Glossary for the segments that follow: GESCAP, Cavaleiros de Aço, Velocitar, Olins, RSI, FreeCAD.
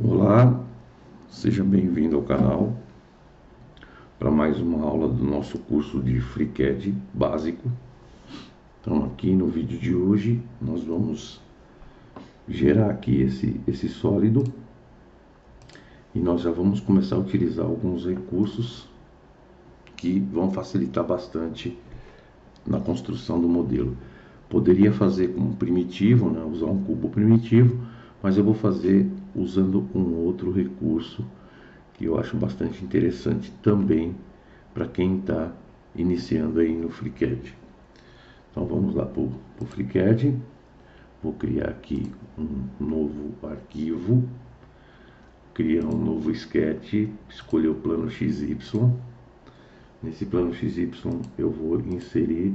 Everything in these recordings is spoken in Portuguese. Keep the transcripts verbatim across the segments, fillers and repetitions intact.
Olá, seja bem-vindo ao canal para mais uma aula do nosso curso de FreeCAD básico. Então aqui no vídeo de hoje nós vamos gerar aqui esse, esse sólido e nós já vamos começar a utilizar alguns recursos que vão facilitar bastante na construção do modelo. Poderia fazer como primitivo, né? Usar um cubo primitivo, mas eu vou fazer usando um outro recurso que eu acho bastante interessante também para quem está iniciando aí no FreeCAD. Então vamos lá para o FreeCAD. Vou criar aqui um novo arquivo, criar um novo sketch, escolher o plano X Y. Nesse plano X Y eu vou inserir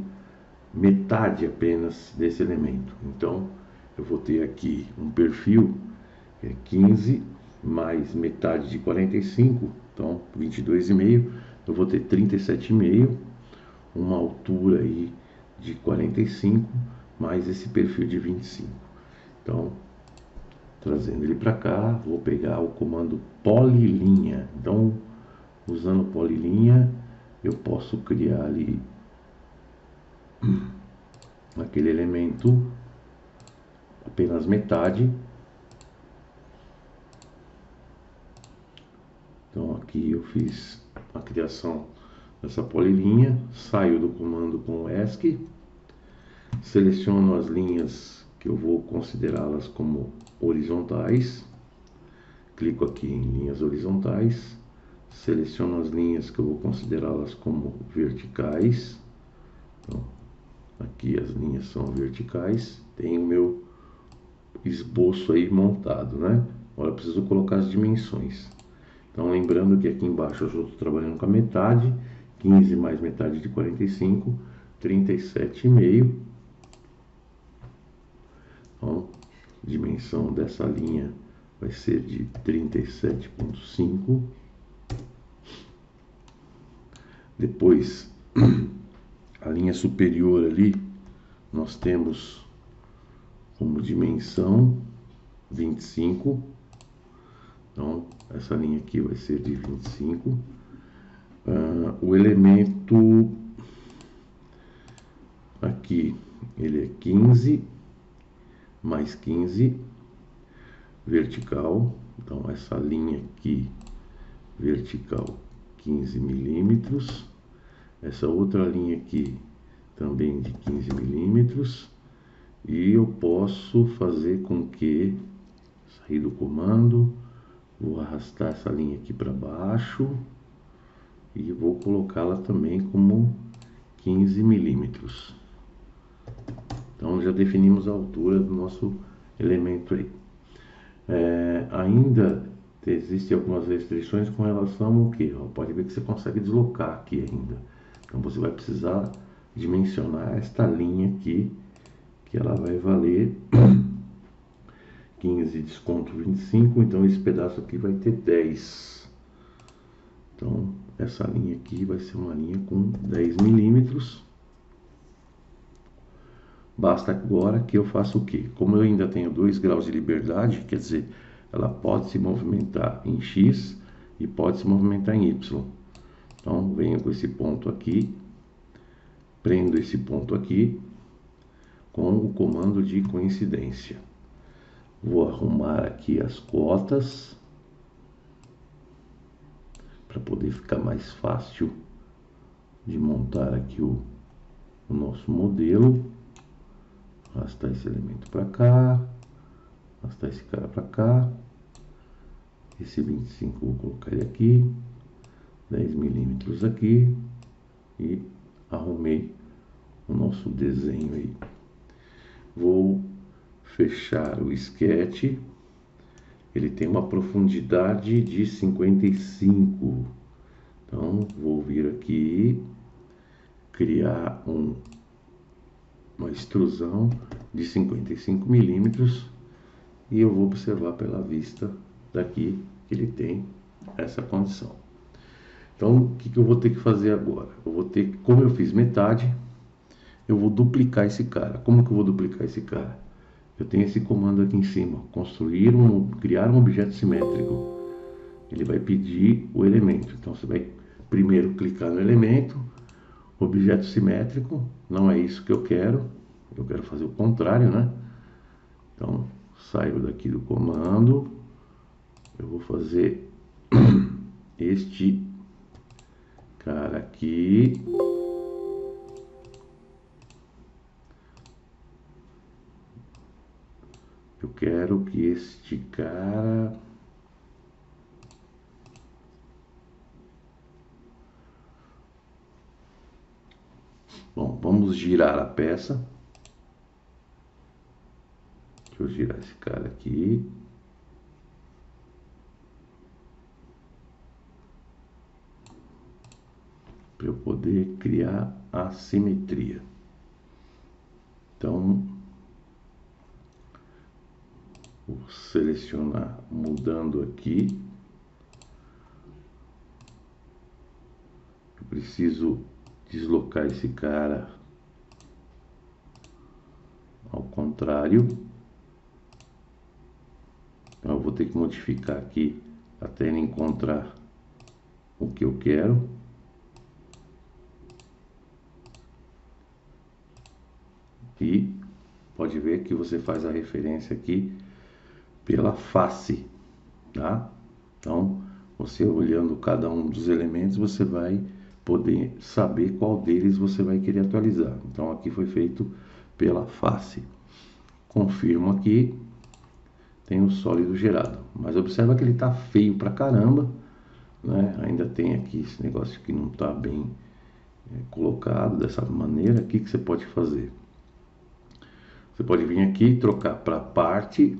metade apenas desse elemento. Então eu vou ter aqui um perfil é quinze mais metade de quarenta e cinco, então vinte e dois vírgula cinco. Eu vou ter trinta e sete vírgula cinco, uma altura aí de quarenta e cinco mais esse perfil de vinte e cinco. Então, trazendo ele para cá, vou pegar o comando polilinha. Então, usando polilinha, eu posso criar ali aquele elemento apenas metade. Então aqui eu fiz a criação dessa polilinha, saio do comando com o E S C, seleciono as linhas que eu vou considerá-las como horizontais, clico aqui em linhas horizontais, seleciono as linhas que eu vou considerá-las como verticais. Então, aqui as linhas são verticais, tem o meu esboço aí montado, né? Agora eu preciso colocar as dimensões. Então, lembrando que aqui embaixo eu estou trabalhando com a metade, quinze mais metade de quarenta e cinco, trinta e sete vírgula cinco. Então, a dimensão dessa linha vai ser de trinta e sete vírgula cinco. Depois, a linha superior ali, nós temos como dimensão vinte e cinco. Então, essa linha aqui vai ser de vinte e cinco. Uh, o elemento aqui, ele é quinze mais quinze, vertical. Então, essa linha aqui, vertical, quinze milímetros. Essa outra linha aqui, também de quinze milímetros. E eu posso fazer com que, sair do comando, vou arrastar essa linha aqui para baixo e vou colocá-la também como quinze milímetros. Então já definimos a altura do nosso elemento aí. É, ainda existem algumas restrições com relação ao que? Pode ver que você consegue deslocar aqui ainda. Então você vai precisar dimensionar esta linha aqui, que ela vai valer quinze desconto vinte e cinco, então esse pedaço aqui vai ter dez. Então essa linha aqui vai ser uma linha com dez milímetros. Basta agora que eu faça o que? Como eu ainda tenho dois graus de liberdade, quer dizer, ela pode se movimentar em X e pode se movimentar em Y. Então venho com esse ponto aqui, prendo esse ponto aqui com o comando de coincidência. Vou arrumar aqui as cotas para poder ficar mais fácil de montar aqui o, o nosso modelo. Arrastar esse elemento para cá, arrastar esse cara para cá, esse vinte e cinco vou colocar ele aqui, dez milímetros aqui, e arrumei o nosso desenho aí. Vou fechar o sketch. Ele tem uma profundidade de cinquenta e cinco. Então vou vir aqui, criar um, uma extrusão de cinquenta e cinco milímetros e eu vou observar pela vista daqui que ele tem essa condição. Então o que, que eu vou ter que fazer agora? Eu vou ter, como eu fiz metade, eu vou duplicar esse cara. Como que eu vou duplicar esse cara? Eu tenho esse comando aqui em cima, construir um, criar um objeto simétrico. Ele vai pedir o elemento, então você vai primeiro clicar no elemento, objeto simétrico. Não é isso que eu quero, eu quero fazer o contrário, né? Então saio daqui do comando, eu vou fazer este cara aqui. Eu quero que este cara Bom, vamos girar a peça. Deixa eu girar esse cara aqui. Para eu poder criar a simetria. Então, vou selecionar, mudando aqui. Eu preciso deslocar esse cara ao contrário. Então, eu vou ter que modificar aqui até ele encontrar o que eu quero. E pode ver que você faz a referência aqui pela face, tá? Então, você olhando cada um dos elementos, você vai poder saber qual deles você vai querer atualizar. Então, aqui foi feito pela face. Confirmo aqui, tem o sólido gerado. Mas observa que ele tá feio pra caramba, né? Ainda tem aqui esse negócio que não tá bem é, colocado dessa maneira. O que que você pode fazer? Você pode vir aqui, trocar para parte,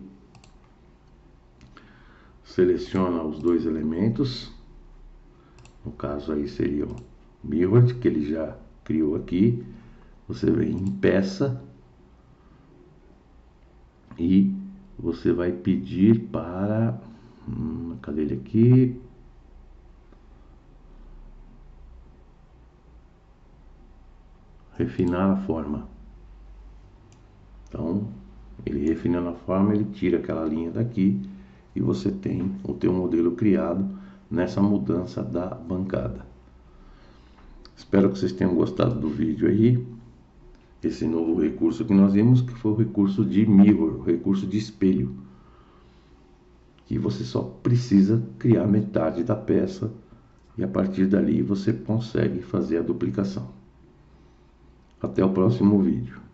seleciona os dois elementos, no caso aí seria o mirrored, que ele já criou aqui. Você vem em peça e você vai pedir para, hum, cadê ele aqui? Refinar a forma. Então, ele refinando a forma, ele tira aquela linha daqui e você tem o teu modelo criado nessa mudança da bancada. Espero que vocês tenham gostado do vídeo aí. Esse novo recurso que nós vimos, que foi o recurso de mirror, o recurso de espelho. Que você só precisa criar metade da peça e a partir dali você consegue fazer a duplicação. Até o próximo vídeo.